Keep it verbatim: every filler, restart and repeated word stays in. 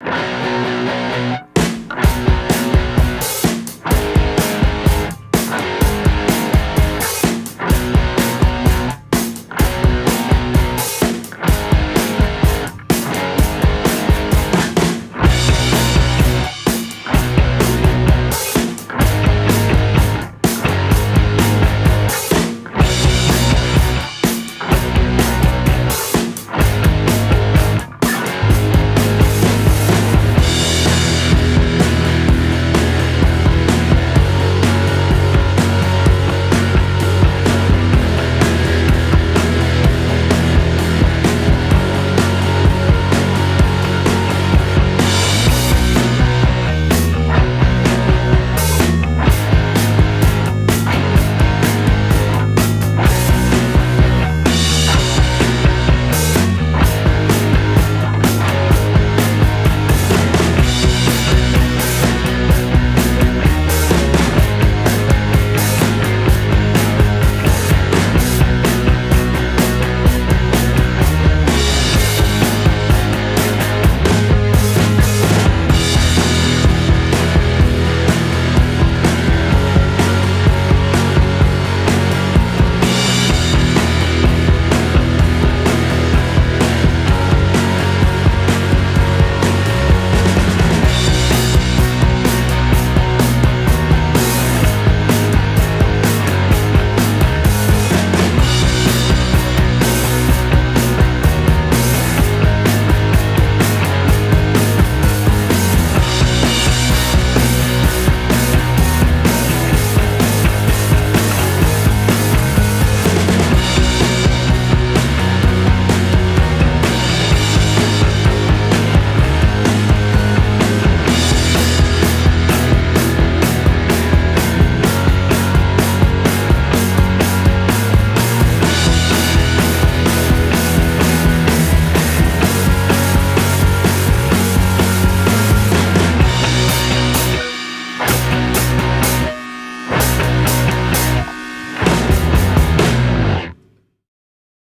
You